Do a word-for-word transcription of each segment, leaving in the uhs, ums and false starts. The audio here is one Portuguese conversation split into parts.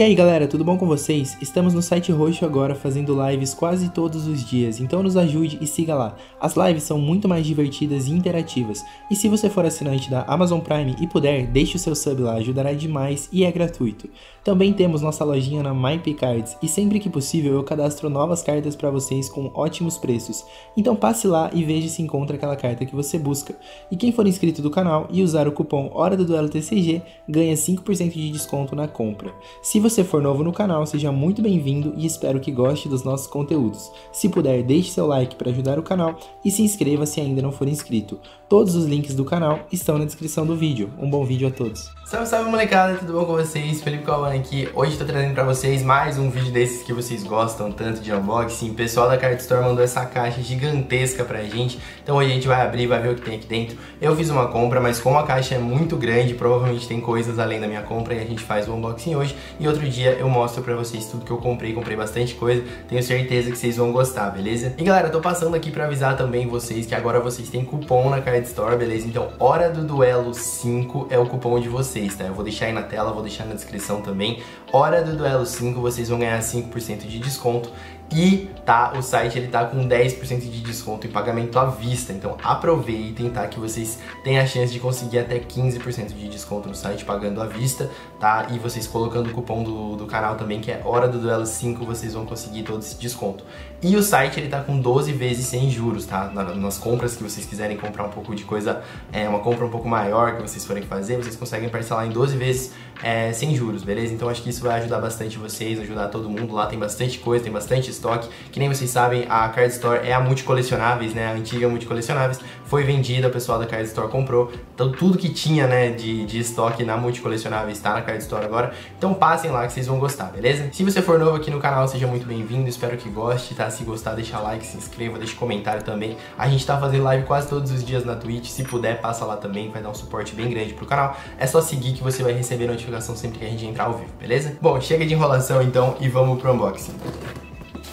E aí galera, tudo bom com vocês? Estamos no site roxo agora fazendo lives quase todos os dias, então nos ajude e siga lá. As lives são muito mais divertidas e interativas, e se você for assinante da Amazon Prime e puder, deixe o seu sub lá, ajudará demais e é gratuito. Também temos nossa lojinha na MyPay Cards, e sempre que possível eu cadastro novas cartas para vocês com ótimos preços, então passe lá e veja se encontra aquela carta que você busca. E quem for inscrito do canal e usar o cupom Hora do Duelo T C G, ganha cinco por cento de desconto na compra. Se Se você for novo no canal, seja muito bem-vindo e espero que goste dos nossos conteúdos. Se puder, deixe seu like para ajudar o canal e se inscreva se ainda não for inscrito. Todos os links do canal estão na descrição do vídeo. Um bom vídeo a todos. Salve, salve molecada, tudo bom com vocês? Felipe Calvan aqui. Hoje estou trazendo para vocês mais um vídeo desses que vocês gostam tanto de unboxing. O pessoal da Card Store mandou essa caixa gigantesca pra gente, então hoje a gente vai abrir e vai ver o que tem aqui dentro. Eu fiz uma compra, mas como a caixa é muito grande, provavelmente tem coisas além da minha compra e a gente faz o unboxing hoje. E outro dia eu mostro pra vocês tudo que eu comprei, comprei bastante coisa, tenho certeza que vocês vão gostar, beleza? E galera, eu tô passando aqui pra avisar também vocês que agora vocês têm cupom na Card Store, beleza? Então, Hora do Duelo cinco é o cupom de vocês, tá? Eu vou deixar aí na tela, vou deixar na descrição também. Hora do Duelo cinco, vocês vão ganhar cinco por cento de desconto. E tá, o site ele tá com dez por cento de desconto em pagamento à vista, então aproveitem, tá, que vocês têm a chance de conseguir até quinze por cento de desconto no site pagando à vista, tá, e vocês colocando o cupom do, do canal também, que é Hora do Duelo cinco, vocês vão conseguir todo esse desconto. E o site ele tá com doze vezes sem juros, tá, nas compras que vocês quiserem comprar um pouco de coisa, é, uma compra um pouco maior que vocês forem fazer, vocês conseguem parcelar em doze vezes é, sem juros, beleza? Então acho que isso vai ajudar bastante vocês, ajudar todo mundo lá, tem bastante coisa, tem bastante estoque, que nem vocês sabem, a Card Store é a Multicolecionáveis, né, a antiga Multicolecionáveis, foi vendida, o pessoal da Card Store comprou, então tudo que tinha, né, de, de estoque na Multicolecionáveis tá na Card Store agora, então passem lá que vocês vão gostar, beleza? Se você for novo aqui no canal, seja muito bem-vindo, espero que goste, tá? Se gostar, deixa like, se inscreva, deixa comentário também, a gente tá fazendo live quase todos os dias na Twitch, se puder, passa lá também, vai dar um suporte bem grande pro canal, é só seguir que você vai receber notificação sempre que a gente entrar ao vivo, beleza? Bom, chega de enrolação então e vamos pro unboxing.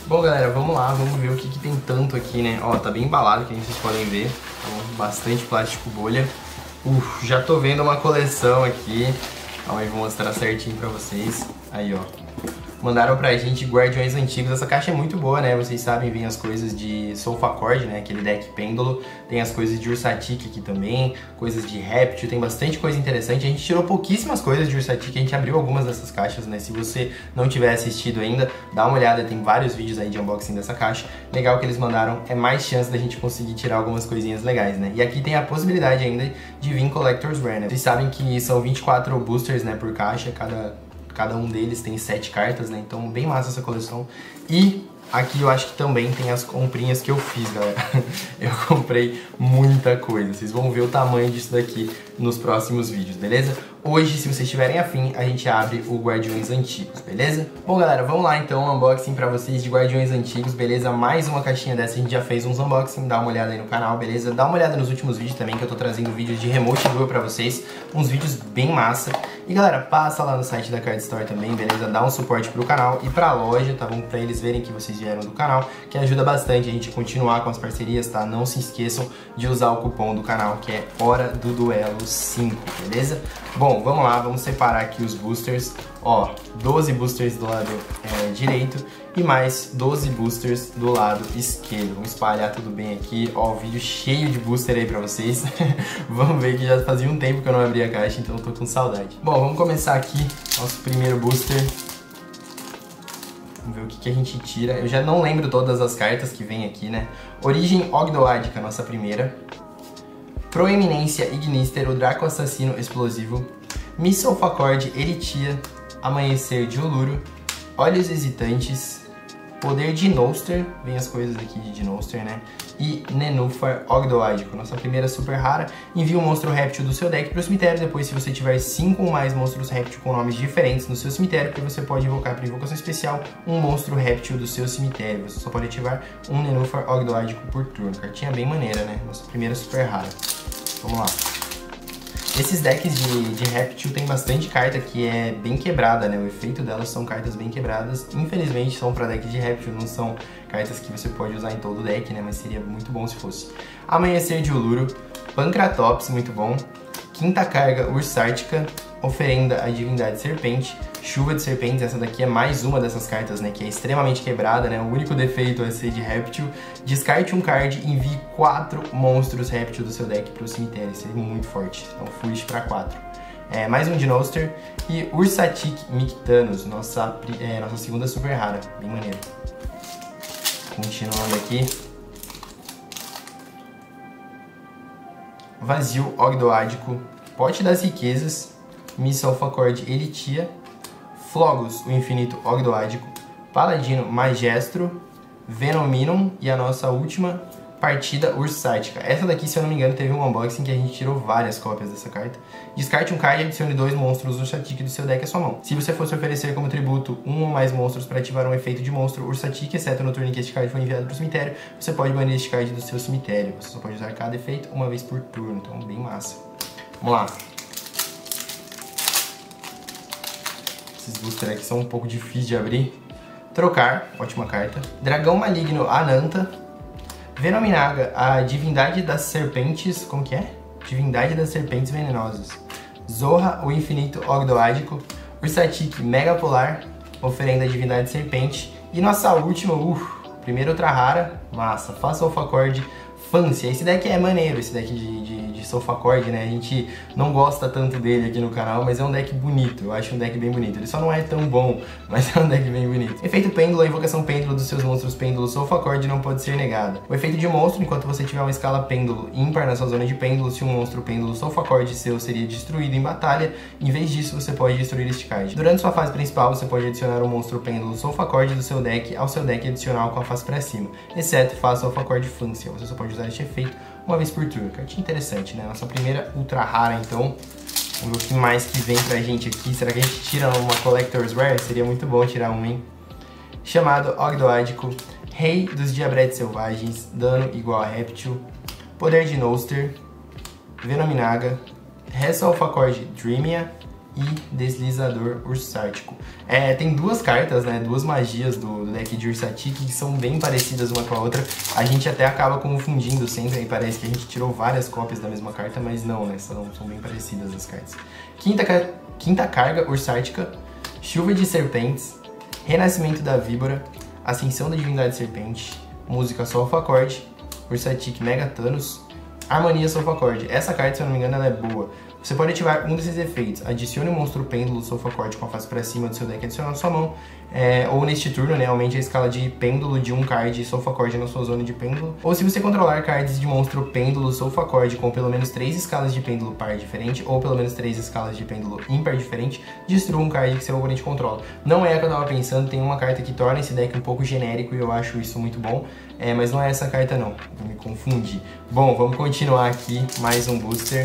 Bom galera, vamos lá, vamos ver o que, que tem tanto aqui, né? Ó, tá bem embalado, que vocês podem ver, então, bastante plástico bolha. Uf, já tô vendo uma coleção aqui, calma aí, vou mostrar certinho pra vocês. Aí ó, mandaram pra gente Guardiões Antigos, essa caixa é muito boa, né? Vocês sabem, vem as coisas de Solfachord, né? Aquele deck pêndulo, tem as coisas de Ursártico aqui também, coisas de Reptil, tem bastante coisa interessante. A gente tirou pouquíssimas coisas de Ursártico, a gente abriu algumas dessas caixas, né? Se você não tiver assistido ainda, dá uma olhada, tem vários vídeos aí de unboxing dessa caixa. Legal que eles mandaram, é mais chance da gente conseguir tirar algumas coisinhas legais, né? E aqui tem a possibilidade ainda de vir Collectors Rare, né? Vocês sabem que são vinte e quatro boosters, né, por caixa, cada... Cada um deles tem sete cartas, né? Então, bem massa essa coleção. E aqui eu acho que também tem as comprinhas que eu fiz, galera. Eu comprei muita coisa. Vocês vão ver o tamanho disso daqui nos próximos vídeos, beleza? Hoje, se vocês tiverem afim, a gente abre o Guardiões Antigos, beleza? Bom, galera, vamos lá então, um unboxing pra vocês de Guardiões Antigos, beleza? Mais uma caixinha dessa, a gente já fez uns unboxing, dá uma olhada aí no canal, beleza? Dá uma olhada nos últimos vídeos também, que eu tô trazendo vídeos de remote duel pra vocês, uns vídeos bem massa. E galera, passa lá no site da Card Store também, beleza? Dá um suporte pro canal e pra loja, tá bom? Pra eles verem que vocês vieram do canal, que ajuda bastante a gente continuar com as parcerias, tá? Não se esqueçam de usar o cupom do canal, que é Hora do Duelo cinco, beleza? Bom, vamos lá, vamos separar aqui os boosters. Ó, doze boosters do lado é, direito e mais doze boosters do lado esquerdo. Vamos espalhar tudo bem aqui. Ó, o vídeo cheio de booster aí pra vocês. Vamos ver que já fazia um tempo que eu não abri a caixa, então eu tô com saudade. Bom, vamos começar aqui nosso primeiro booster. Vamos ver o que, que a gente tira. Eu já não lembro todas as cartas que vem aqui, né? Origem Ogdoádica, nossa primeira. Proeminência Ignister, o Draco Assassino Explosivo. Solfachord, Eritia, Amanhecer de Uluru, Olhos Hesitantes, Poder de Noster, vem as coisas aqui de Noster, né? E Nenúfar Ogdoádico, nossa primeira super rara. Envie um monstro réptil do seu deck para o cemitério. Depois, se você tiver cinco ou mais monstros réptil com nomes diferentes no seu cemitério, que você pode invocar para invocação especial um monstro réptil do seu cemitério. Você só pode ativar um Nenúfar Ogdoádico por turno. Cartinha bem maneira, né? Nossa primeira super rara. Vamos lá. Esses decks de, de Reptil tem bastante carta que é bem quebrada, né? O efeito delas são cartas bem quebradas. Infelizmente são para decks de Reptil, não são cartas que você pode usar em todo o deck, né? Mas seria muito bom se fosse. Amanhecer de Uluru, Pancratops, muito bom. Quinta Carga Ursártica, Oferenda à Divindade Serpente, Chuva de Serpentes, essa daqui é mais uma dessas cartas, né, que é extremamente quebrada, né, o único defeito é ser de Reptil. Descarte um card e envie quatro monstros Reptil do seu deck para o cemitério, isso é muito forte, então fuge para quatro. É, mais um de Noster e Ursártico Mega Thanos, nossa, é, nossa segunda super rara, bem maneiro. Continuando aqui. Vazio Ogdoádico, Pote das Riquezas, Missão Solfacorde Elitia, Flogos, o Infinito Ogdoádico, Paladino Magestro, Venominum e a nossa última partida Ursártica. Essa daqui, se eu não me engano, teve um unboxing que a gente tirou várias cópias dessa carta. Descarte um card e adicione dois monstros Ursártico do seu deck à sua mão. Se você fosse oferecer como tributo um ou mais monstros para ativar um efeito de monstro Ursártico, exceto no turno em que este card foi enviado para o cemitério, você pode banir este card do seu cemitério. Você só pode usar cada efeito uma vez por turno, então bem massa. Vamos lá. Esses boosters aqui são um pouco difíceis de abrir. Trocar, ótima carta. Dragão Maligno Ananta. Venominaga, a Divindade das Serpentes... Como que é? Divindade das Serpentes Venenosas. Zorra, o Infinito Ogdoádico. Ursártico Megapolar. Oferenda à Divindade Serpente. E nossa última, uff, primeira outra rara. Massa, faça o Solfachord Fancy. Esse deck é maneiro, esse deck de... de... Solfachord, né? A gente não gosta tanto dele aqui no canal, mas é um deck bonito. Eu acho um deck bem bonito. Ele só não é tão bom, mas é um deck bem bonito. Efeito Pêndulo, a invocação Pêndulo dos seus monstros Pêndulo Solfachord não pode ser negada. O efeito de monstro, enquanto você tiver uma escala Pêndulo ímpar na sua zona de Pêndulo, se um monstro Pêndulo Solfachord seu seria destruído em batalha, em vez disso você pode destruir este card. Durante sua fase principal, você pode adicionar um monstro Pêndulo Solfachord do seu deck ao seu deck adicional com a face para cima, exceto faça Solfachord Fancy. Você só pode usar este efeito uma vez por turno. Cartinha interessante, né? Nossa primeira ultra rara, então. Vamos ver o que mais que vem pra gente aqui. Será que a gente tira uma Collectors Rare? Seria muito bom tirar um, hein? Chamado Ogdoádico, Rei dos Diabretes Selvagens, dano igual a Reptil, Poder de Noster, Venominaga, Solfachord Dreamia e Deslizador Ursártico. É, tem duas cartas, né, duas magias do, do deck de Ursártico que são bem parecidas uma com a outra. A gente até acaba confundindo sempre, aí parece que a gente tirou várias cópias da mesma carta, mas não, né, são, são bem parecidas as cartas. Quinta, Quinta Carga Ursártica, Chuva de Serpentes, Renascimento da Víbora, Ascensão da Divindade Serpente, Música Solfacorde, Ursártico Mega Thanos, Harmonia Solfacorde. Essa carta, se eu não me engano, ela é boa. Você pode ativar um desses efeitos. Adicione um monstro pêndulo Solfachord com a face para cima do seu deck adicional na sua mão. É, ou neste turno, né, aumente a escala de pêndulo de um card Solfachord na sua zona de pêndulo. Ou se você controlar cards de monstro pêndulo Solfachord com pelo menos três escalas de pêndulo par diferente, ou pelo menos três escalas de pêndulo ímpar diferente, destrua um card que seu oponente controla. Não é a que eu tava pensando, tem uma carta que torna esse deck um pouco genérico e eu acho isso muito bom. É, mas não é essa carta não, eu me confundi. Bom, vamos continuar aqui, mais um booster.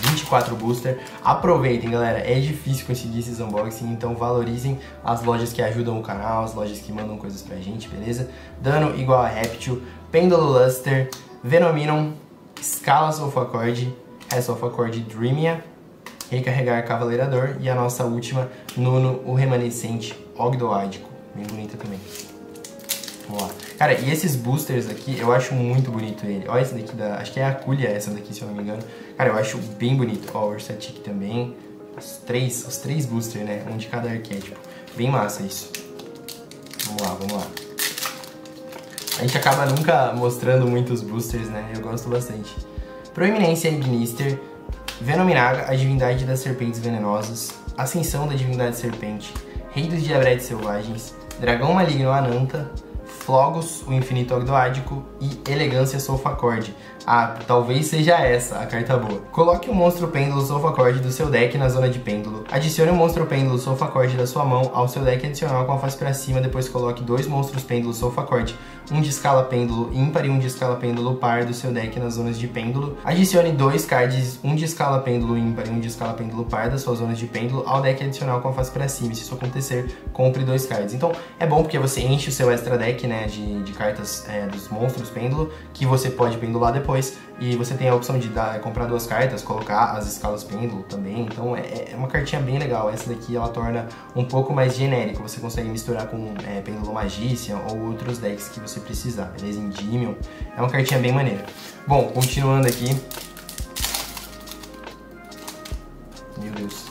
vinte e quatro booster. Aproveitem, galera. É difícil conseguir esses unboxing, então valorizem as lojas que ajudam o canal, as lojas que mandam coisas pra gente, beleza? Dano igual a Reptil, Pêndulo Luster, Venominum, Escala Solfachord, Solfachord Dreamia, Recarregar Cavaleirador e a nossa última, Nuno, o Remanescente Ogdoádico. Bem bonita também. Vamos lá. Cara, e esses boosters aqui, eu acho muito bonito ele. Olha esse daqui, da, acho que é a Aculha essa daqui, se eu não me engano. Cara, eu acho bem bonito. Ó, o Ursártico também. Os três, os três boosters, né? Um de cada arquétipo. Bem massa isso. Vamos lá, vamos lá. A gente acaba nunca mostrando muitos boosters, né? Eu gosto bastante. Proeminência Ignister, Venominaga, a Divindade das Serpentes Venenosas, Ascensão da Divindade Serpente, Rei dos Diabretes Selvagens, Dragão Maligno Ananta, Flogos, o Infinito Ogdoádico e Elegância Solfachord. Ah, talvez seja essa a carta boa. Coloque um monstro pêndulo Solfachord do seu deck na zona de pêndulo. Adicione um monstro pêndulo Solfachord da sua mão ao seu deck adicional com a face para cima. Depois coloque dois monstros pêndulo Solfachord, um de escala pêndulo ímpar e um de escala pêndulo par do seu deck nas zonas de pêndulo. Adicione dois cards, um de escala pêndulo ímpar e um de escala pêndulo par das suas zonas de pêndulo ao deck adicional com a face para cima. Se isso acontecer, compre dois cards. Então é bom porque você enche o seu extra deck, né, de, de cartas é, dos monstros pêndulo, que você pode pendular depois, e você tem a opção de dar, comprar duas cartas, colocar as escalas pêndulo também, então é, é uma cartinha bem legal. Essa daqui ela torna um pouco mais genérico, você consegue misturar com é, pêndulo magician ou outros decks que você precisar, beleza? Endymion, é uma cartinha bem maneira. Bom, continuando aqui, meu Deus.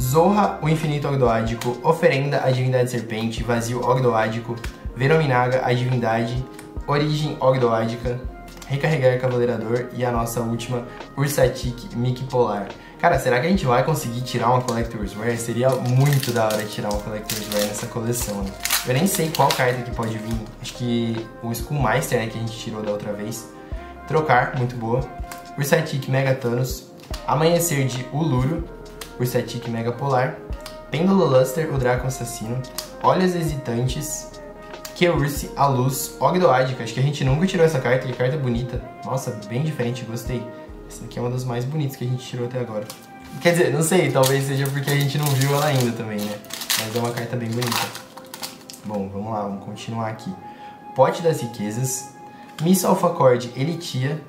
Zorra, o Infinito Ogdoádico, Oferenda à Divindade Serpente, Vazio Ogdoádico, Venominaga, a Divindade, Origem Ogdoádica, Recarregar Cavaleirador e a nossa última, Ursártico Megapolar. Cara, será que a gente vai conseguir tirar uma Collectors Rare? Seria muito da hora tirar uma Collectors Rare nessa coleção, né? Eu nem sei qual carta que pode vir. Acho que o Schoolmaster, né, que a gente tirou da outra vez. Trocar, muito boa. Ursártico Mega Thanos, Amanhecer de Uluru, Ursártico Megapolar, Pêndulo Luster, o Draco Assassino, Olhos Hesitantes, Que Urse, a Luz, Ogdoádica. Acho que a gente nunca tirou essa carta, que carta bonita. Nossa, bem diferente, gostei. Essa daqui é uma das mais bonitas que a gente tirou até agora. Quer dizer, não sei, talvez seja porque a gente não viu ela ainda também, né? Mas é uma carta bem bonita. Bom, vamos lá, vamos continuar aqui. Pote das Riquezas, Missa Solfacorde, Elitia,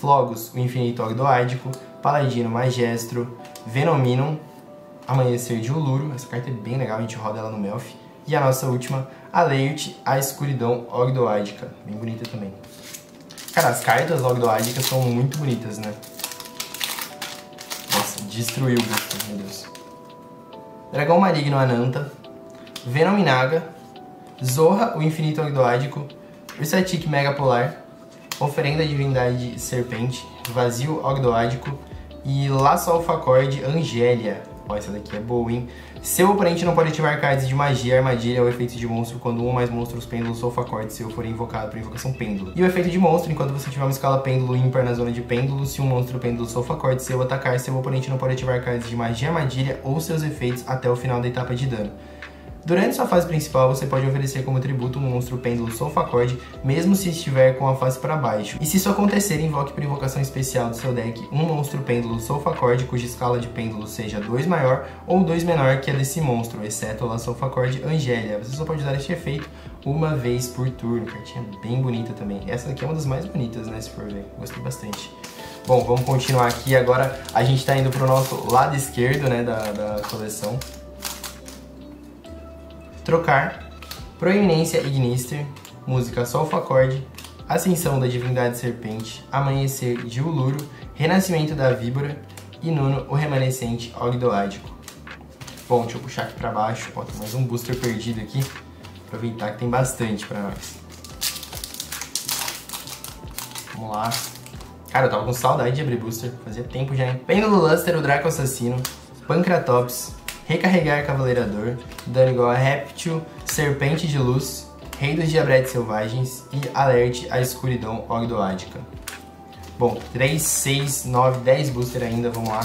Flogos, o Infinito Ogdoádico, Paladino Magestro, Venominum, Amanhecer de Uluru. Essa carta é bem legal, a gente roda ela no Melf. E a nossa última, a Leite, a Escuridão Ogdoádica. Bem bonita também. Cara, as cartas Ogdoádicas são muito bonitas, né? Nossa, destruiu o gato, meu Deus. Dragão Maligno Ananta, Venominaga, Zorra, o Infinito Ogdoádico, Ursártico Megapolar, Oferenda à Divindade Serpente, Vazio Ogdoádico e La Solfacorde Angélia. Ó, essa daqui é boa, hein? Seu oponente não pode ativar cards de magia, armadilha ou efeito de monstro quando um ou mais monstros pêndulo Solfacorde seu for invocado por invocação pêndulo. E o efeito de monstro, enquanto você tiver uma escala pêndulo ímpar na zona de pêndulo, se um monstro pêndulo Solfacorde seu atacar, seu oponente não pode ativar cards de magia, armadilha ou seus efeitos até o final da etapa de dano. Durante sua fase principal, você pode oferecer como tributo um monstro pêndulo Solfacorde, mesmo se estiver com a face para baixo. E se isso acontecer, invoque por invocação especial do seu deck um monstro pêndulo Solfacorde, cuja escala de pêndulo seja dois maior ou dois menor que a desse monstro, exceto a Solfacorde Angélia. Você só pode usar este efeito uma vez por turno. Cartinha bem bonita também. Essa daqui é uma das mais bonitas, né, se for ver. Gostei bastante. Bom, vamos continuar aqui. Agora a gente tá indo pro nosso lado esquerdo, né, da, da coleção. Trocar, Proeminência Ignister, Música Solfacorde, Ascensão da Divindade Serpente, Amanhecer de Uluru, Renascimento da Víbora e Nuno, o Remanescente Ogdoádico. Bom, deixa eu puxar aqui pra baixo, ó, tem mais um booster perdido aqui, aproveitar que tem bastante pra nós. Vamos lá. Cara, eu tava com saudade de abrir booster, fazia tempo já, hein? Pêndulo Luster, o Draco Assassino, Pancratops, Recarregar Cavaleirador, dano igual a Reptil, Serpente de Luz, Rei dos Diabretes Selvagens e Alerte à Escuridão Ogdoádica. Bom, três, seis, nove, dez booster ainda, vamos lá.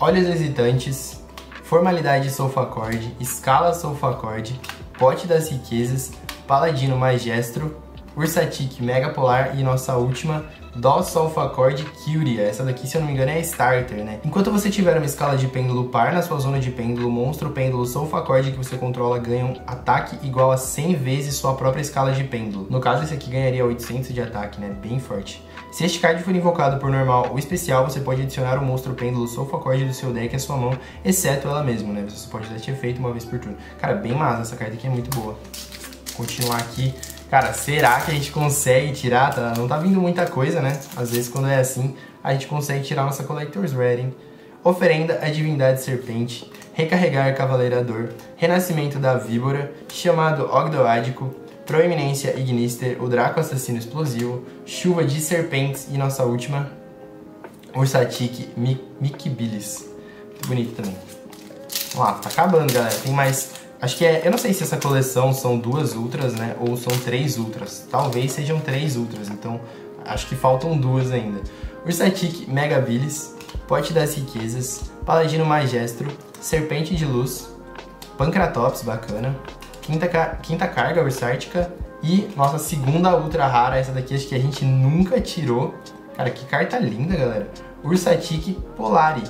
Olhos Hesitantes, Formalidade Solfacorde, Escala Solfacorde, Pote das Riquezas, Paladino Magestro, Ursártico Megapolar e nossa última, Dó Solfacorde Kyria. Essa daqui, se eu não me engano, é starter, né? Enquanto você tiver uma escala de pêndulo par na sua zona de pêndulo, monstro pêndulo Solfacorde que você controla ganha um ataque igual a cem vezes sua própria escala de pêndulo. No caso, esse aqui ganharia oitocentos de ataque, né? Bem forte. Se este card for invocado por normal ou especial, você pode adicionar o monstro pêndulo Solfacorde do seu deck à sua mão, exceto ela mesma, né? Você pode dar este efeito uma vez por turno. Cara, bem massa, essa carta aqui é muito boa. Vou continuar aqui. Cara, será que a gente consegue tirar? Tá, não tá vindo muita coisa, né? Às vezes, quando é assim, a gente consegue tirar nossa Collectors Rare, hein? Oferenda à Divindade Serpente, Recarregar Cavaleirador, Renascimento da Víbora, Chamado Ogdoádico, Proeminência Ignister, o Draco Assassino Explosivo, Chuva de Serpentes e nossa última, Ursártico Megapolar. Muito bonito também. Vamos lá, tá acabando, galera. Tem mais... Acho que é, eu não sei se essa coleção são duas ultras, né, ou são três ultras. Talvez sejam três ultras, então acho que faltam duas ainda. Ursártico Megapolar, Pote das Riquezas, Paladino Magestro, Serpente de Luz, Pancratops, bacana, Quinta, Quinta Carga Ursártica e nossa segunda ultra rara, essa daqui acho que a gente nunca tirou. Cara, que carta linda, galera. Ursártico Megapolar,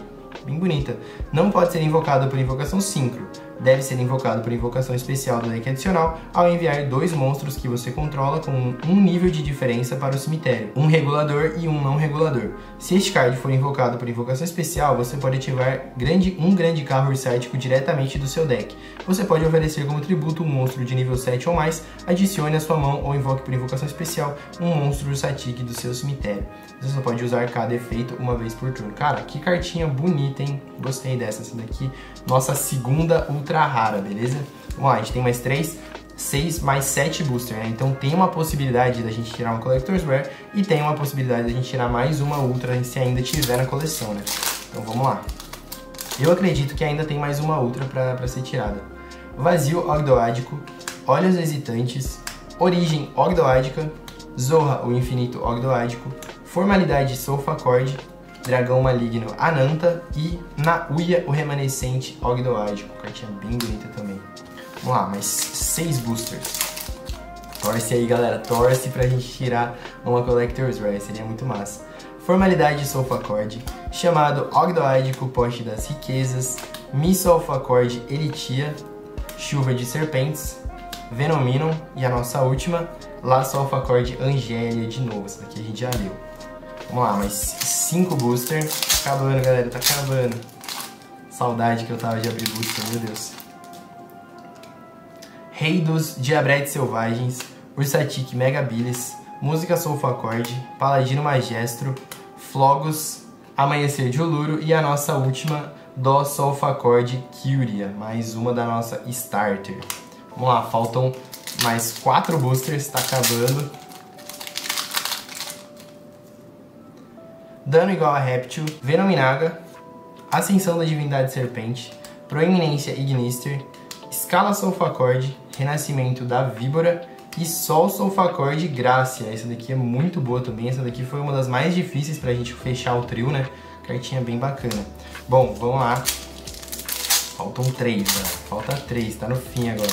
bem bonita. Não pode ser invocada por invocação síncro. deve ser invocado por invocação especial do deck adicional ao enviar dois monstros que você controla com um nível de diferença para o cemitério, um regulador e um não regulador. Se este card for invocado por invocação especial, você pode ativar grande, um grande carro ursártico diretamente do seu deck. Você pode oferecer como tributo um monstro de nível sete ou mais, adicione à sua mão ou invoque por invocação especial um monstro ursatique do seu cemitério. Você só pode usar cada efeito uma vez por turno. Cara, que cartinha bonita, hein? Gostei dessa, essa daqui. Nossa segunda ultra rara, beleza? Vamos lá, a gente tem mais três, seis mais sete booster, né? Então tem uma possibilidade da gente tirar uma Collectors Rare e tem uma possibilidade da gente tirar mais uma ultra se ainda tiver na coleção, né? Então vamos lá. Eu acredito que ainda tem mais uma ultra pra, pra ser tirada. Vazio Ogdoádico, Olhos Hesitantes, Origem Ogdoádica, Zorra, o Infinito Ogdoádico, Formalidade Solfacorde, Dragão Maligno Ananta e Nauia, o Remanescente Ogdoádico. Cartinha bem bonita também. Vamos lá, mais seis boosters. Torce aí, galera. Torce pra gente tirar uma Collector's Rare. Seria muito massa. Formalidade Solfacorde, Chamado Ogdoádico, Pote das Riquezas, Mi Solfacorde Elitia, Chuva de Serpentes, Venominum e a nossa última, Lá Solfacorde Angélia de novo. Essa daqui a gente já leu. Vamos lá, mais cinco boosters. Tá acabando, galera, tá acabando. Saudade que eu tava de abrir booster, meu Deus. Rei dos Diabretes Selvagens, Ursártico Mega Thanos, Música Solfacorde, Paladino Magestro, Flogos, Amanhecer de Uluru e a nossa última, Dó Solfacorde Kyria, mais uma da nossa Starter. Vamos lá, faltam mais quatro boosters, tá acabando. Dano igual a Reptil, Venominaga, Ascensão da Divindade Serpente, Proeminência Ignister, Escala Solfacorde, Renascimento da Víbora e Sol Solfacorde Graça. Essa daqui é muito boa também. Essa daqui foi uma das mais difíceis pra gente fechar o trio, né? Cartinha bem bacana. Bom, vamos lá. Faltam três, né? Falta três, tá no fim agora.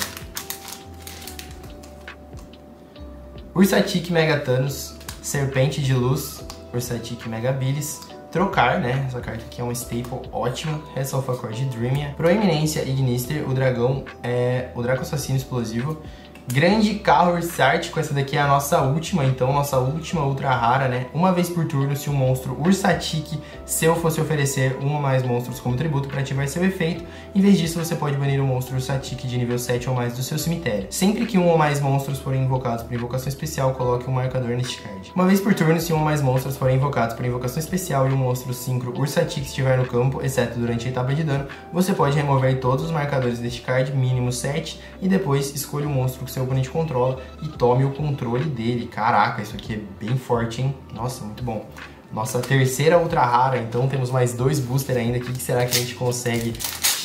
Ursártico Mega Thanos, Serpente de Luz, Ursártico Mega Bilis, Trocar, né? Essa carta aqui é um staple ótimo. É Solfacorde Dreamia, Proeminência Ignister, o dragão é o Draco Assassino Explosivo. Grande carro ursártico, essa daqui é a nossa última, então, nossa última ultra rara, né? Uma vez por turno, se um monstro ursártico seu fosse oferecer um ou mais monstros como tributo para ativar seu efeito, em vez disso você pode banir um monstro ursártico de nível sete ou mais do seu cemitério. Sempre que um ou mais monstros forem invocados por invocação especial, coloque um marcador neste card. Uma vez por turno, se um ou mais monstros forem invocados por invocação especial e um monstro sincro ursártico estiver no campo, exceto durante a etapa de dano, você pode remover todos os marcadores deste card, mínimo sete, e depois escolha um monstro que seu oponente controla e tome o controle dele. Caraca, isso aqui é bem forte, hein? Nossa, muito bom. Nossa terceira ultra rara, então temos mais dois booster ainda. O que será que a gente consegue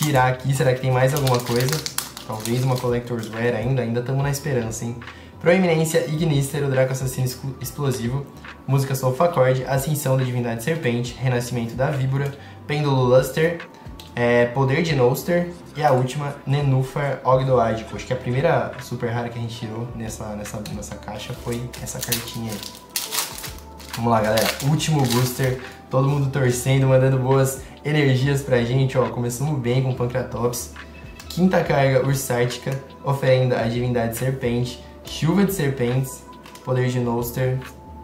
tirar aqui? Será que tem mais alguma coisa? Talvez uma Collector's Rare ainda, ainda estamos na esperança, hein? Proeminência Ignister, o Draco Assassino Explosivo, Música Solfacorde, Ascensão da Divindade Serpente, Renascimento da Víbora, Pêndulo Luster, É, Poder de Noster e a última, Nenúfar Ogdoádico. Acho que a primeira super rara que a gente tirou nessa, nessa, nessa caixa foi essa cartinha aí. Vamos lá, galera. Último booster. Todo mundo torcendo, mandando boas energias pra gente. Ó, começamos bem com Pancratops. Quinta Carga Ursártica, Oferenda à Divindade Serpente, Chuva de Serpentes, Poder de Noster,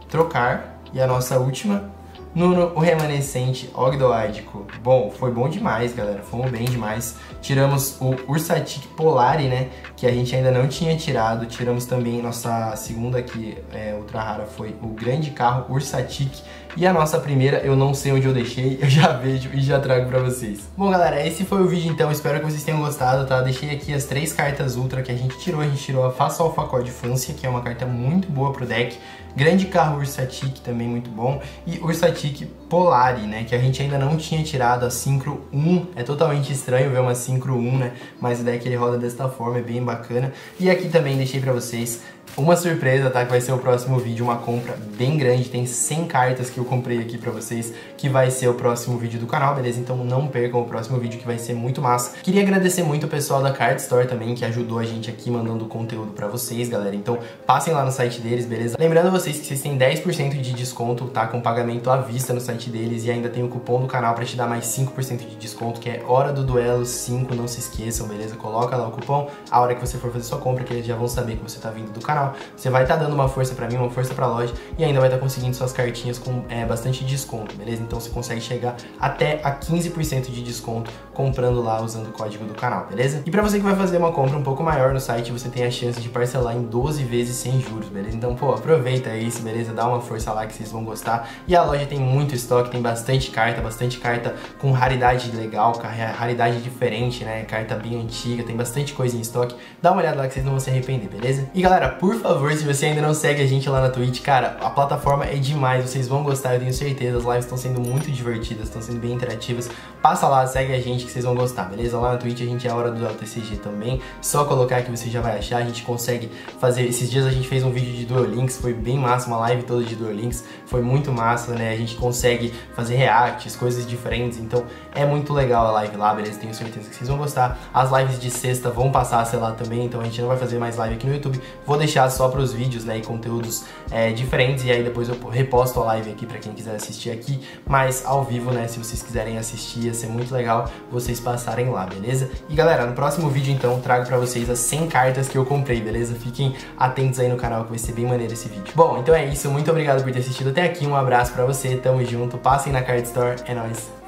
Trocar e a nossa última, Nuno, o Remanescente Ogdoádico. Bom, foi bom demais, galera. Fomos bem demais. Tiramos o Ursártico Polar, né? Que a gente ainda não tinha tirado. Tiramos também nossa segunda aqui, é, ultra rara, foi o Grande Carro Ursártico. E a nossa primeira, eu não sei onde eu deixei, eu já vejo e já trago pra vocês. Bom, galera, esse foi o vídeo, então. Espero que vocês tenham gostado, tá? Deixei aqui as três cartas ultra que a gente tirou. A gente tirou a Faça Solfacorde Fância, que é uma carta muito boa pro deck. Grande Carro Ursártico, também muito bom. E Ursártico Polar, né? Que a gente ainda não tinha tirado, a Sincro um. É totalmente estranho ver uma Sincro um, né? Mas o deck ele roda desta forma, é bem bacana. E aqui também deixei pra vocês Uma surpresa, tá? Que vai ser o próximo vídeo, uma compra bem grande. Tem cem cartas que eu comprei aqui pra vocês, que vai ser o próximo vídeo do canal, beleza? Então não percam o próximo vídeo, que vai ser muito massa. Queria agradecer muito o pessoal da Card Store também, que ajudou a gente aqui mandando conteúdo pra vocês, galera. Então passem lá no site deles, beleza? Lembrando vocês que vocês têm dez por cento de desconto, tá? Com pagamento à vista no site deles. E ainda tem o cupom do canal pra te dar mais cinco por cento de desconto, que é Hora do Duelo cinco. Não se esqueçam, beleza? Coloca lá o cupom a hora que você for fazer sua compra, que eles já vão saber que você tá vindo do canal. Você vai estar dando uma força pra mim, uma força pra loja, e ainda vai estar conseguindo suas cartinhas com é, bastante desconto, beleza? Então você consegue chegar até a quinze por cento de desconto comprando lá usando o código do canal, beleza? E pra você que vai fazer uma compra um pouco maior no site, você tem a chance de parcelar em doze vezes sem juros, beleza? Então, pô, aproveita isso, beleza? Dá uma força lá que vocês vão gostar. E a loja tem muito estoque, tem bastante carta, bastante carta com raridade legal, raridade diferente, né? Carta bem antiga, tem bastante coisa em estoque. Dá uma olhada lá que vocês não vão se arrepender, beleza? E galera, por Por favor, se você ainda não segue a gente lá na Twitch, cara, a plataforma é demais, vocês vão gostar, eu tenho certeza, as lives estão sendo muito divertidas, estão sendo bem interativas, passa lá, segue a gente que vocês vão gostar, beleza? Lá na Twitch a gente é a Hora do Duelo T C G também, só colocar que você já vai achar, a gente consegue fazer, esses dias a gente fez um vídeo de Duel Links, foi bem massa, uma live toda de Duel Links, foi muito massa, né? A gente consegue fazer reacts, coisas diferentes, então é muito legal a live lá, beleza? Tenho certeza que vocês vão gostar, as lives de sexta vão passar a ser lá também, então a gente não vai fazer mais live aqui no YouTube, vou deixar só para os vídeos, né, e conteúdos é, diferentes, e aí depois eu reposto a live aqui para quem quiser assistir aqui, mas ao vivo, né, se vocês quiserem assistir, ia ser muito legal vocês passarem lá, beleza? E galera, no próximo vídeo, então, trago para vocês as cem cartas que eu comprei, beleza? Fiquem atentos aí no canal, que vai ser bem maneiro esse vídeo. Bom, então é isso, muito obrigado por ter assistido até aqui, um abraço para você, tamo junto, passem na Card Store, é nóis!